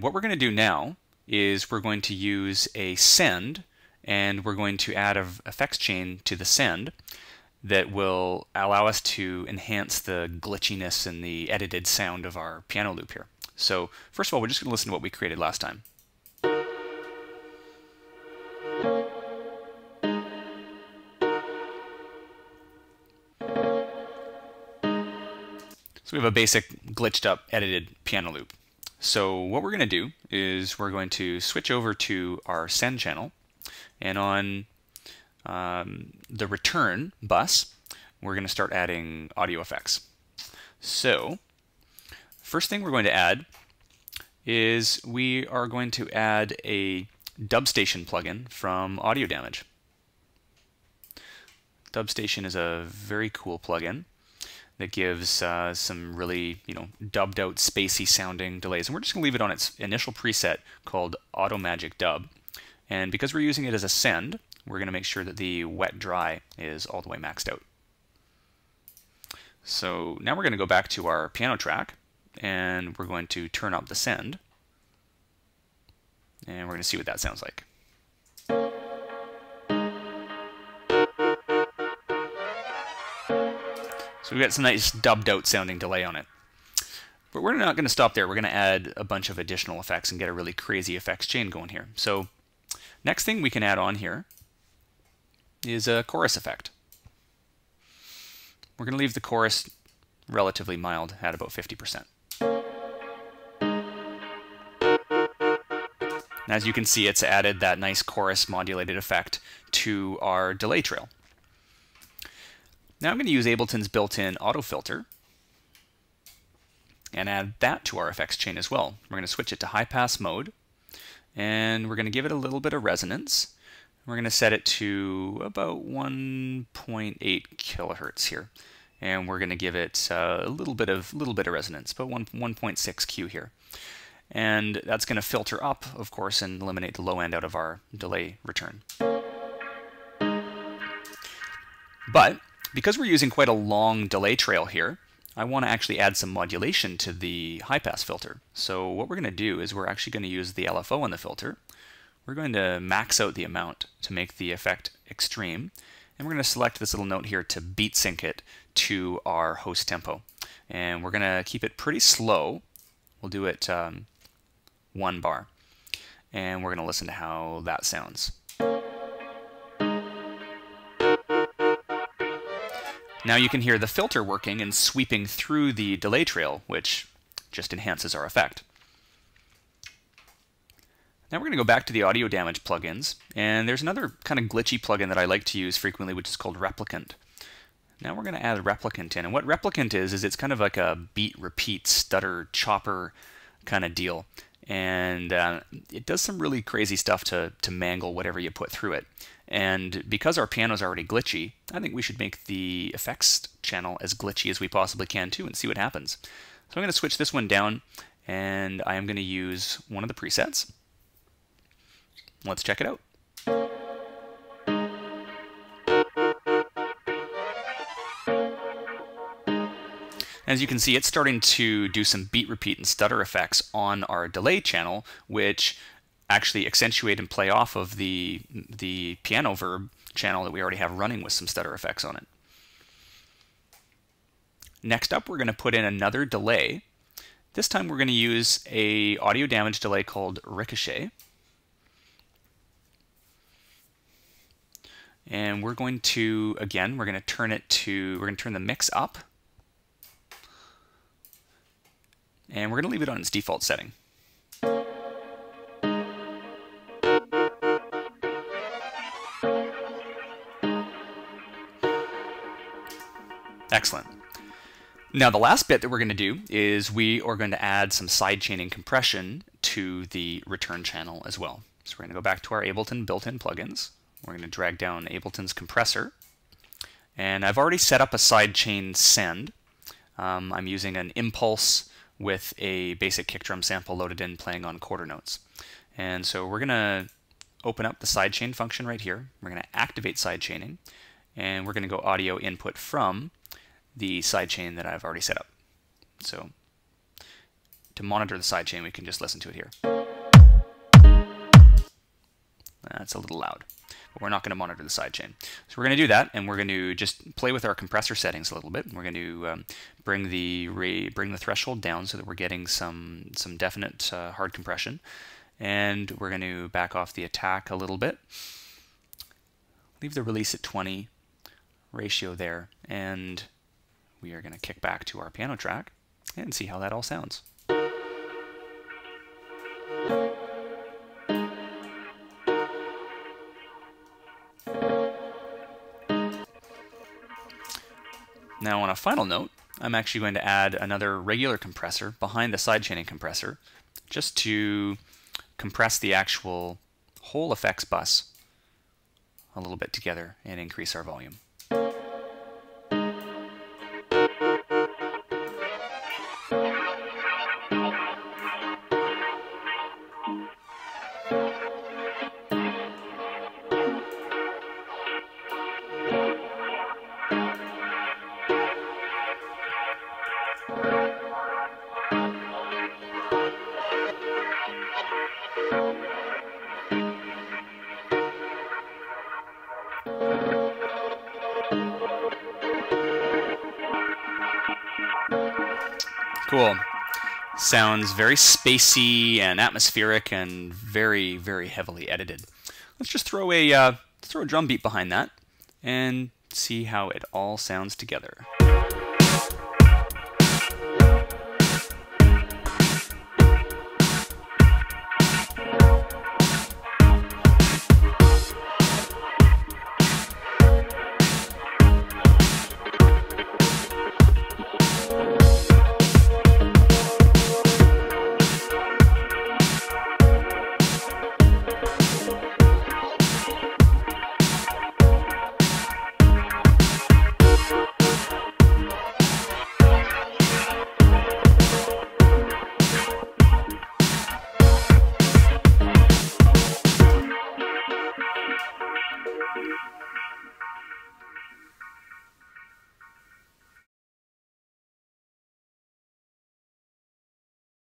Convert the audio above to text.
What we're going to do now is we're going to use a send, and we're going to add an effects chain to the send that will allow us to enhance the glitchiness and the edited sound of our piano loop here. So first of all, we're just going to listen to what we created last time. So we have a basic glitched up edited piano loop. So what we're going to do is we're going to switch over to our send channel, and on the return bus we're going to start adding audio effects. So first thing we're going to add is we are going to add a Dubstation plugin from Audio Damage. Dubstation is a very cool plugin that gives some really, dubbed out, spacey sounding delays. And we're just going to leave it on its initial preset called Auto Magic Dub. And because we're using it as a send, we're going to make sure that the wet dry is all the way maxed out. So now we're going to go back to our piano track, and we're going to turn up the send. And we're going to see what that sounds like. So we've got some nice dubbed out sounding delay on it. But we're not going to stop there. We're going to add a bunch of additional effects and get a really crazy effects chain going here. So next thing we can add on here is a chorus effect. We're going to leave the chorus relatively mild at about 50%. And as you can see, it's added that nice chorus modulated effect to our delay trail. Now I'm going to use Ableton's built-in auto filter and add that to our effects chain as well. We're going to switch it to high pass mode, and we're going to give it a little bit of resonance. We're going to set it to about 1.8 kilohertz here, and we're going to give it a little bit of resonance, but 1.6Q here. And that's going to filter up, of course, and eliminate the low end out of our delay return. But because we're using quite a long delay trail here, I want to actually add some modulation to the high-pass filter. So what we're going to do is we're actually going to use the LFO on the filter. We're going to max out the amount to make the effect extreme. And we're going to select this little note here to beat sync it to our host tempo. And we're going to keep it pretty slow. We'll do it 1 bar. And we're going to listen to how that sounds. Now you can hear the filter working and sweeping through the delay trail, which just enhances our effect. Now we're going to go back to the Audio Damage plugins, and there's another kind of glitchy plugin that I like to use frequently, which is called Replicant. Now we're going to add Replicant in, and what Replicant is it's kind of like a beat, repeat, stutter, chopper kind of deal, and it does some really crazy stuff to mangle whatever you put through it. And because our piano is already glitchy, I think we should make the effects channel as glitchy as we possibly can too and see what happens. So I'm going to switch this one down, and I am going to use one of the presets. Let's check it out. As you can see, it's starting to do some beat, repeat, and stutter effects on our delay channel, which actually accentuate and play off of the PianoVerb channel that we already have running with some stutter effects on it. Next up, we're going to put in another delay. This time we're going to use a Audio Damage delay called Ricochet. And we're going to, again, we're going to turn the mix up. And we're going to leave it on its default setting. Excellent. Now the last bit that we're going to do is we are going to add some sidechaining compression to the return channel as well. So we're going to go back to our Ableton built-in plugins. We're going to drag down Ableton's compressor. And I've already set up a sidechain send. I'm using an impulse with a basic kick drum sample loaded in playing on quarter notes. And so we're going to open up the sidechain function right here. We're going to activate sidechaining. And we're going to go audio input from the sidechain that I've already set up. So to monitor the sidechain, we can just listen to it here. That's a little loud, but we're not going to monitor the sidechain. So we're going to do that, and we're going to just play with our compressor settings a little bit. We're going to bring the threshold down so that we're getting some definite hard compression, and we're going to back off the attack a little bit. Leave the release at 20, ratio there, and we are going to kick back to our piano track and see how that all sounds. Now on a final note, I'm actually going to add another regular compressor behind the sidechaining compressor just to compress the actual whole effects bus a little bit together and increase our volume. Cool. Sounds very spacey and atmospheric and very, very heavily edited. Let's just throw a drum beat behind that and see how it all sounds together.